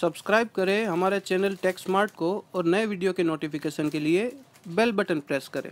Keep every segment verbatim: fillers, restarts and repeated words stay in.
Subscribe करें हमारे channel take smart को और नए वीडियो के नोटिफिकेशन के लिए बेल बटन प्रेस करें।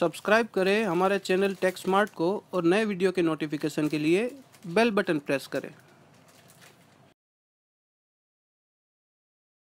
सब्सक्राइब करें हमारे चैनल टेक स्मार्ट को और नए वीडियो के नोटिफिकेशन के लिए बेल बटन प्रेस करें।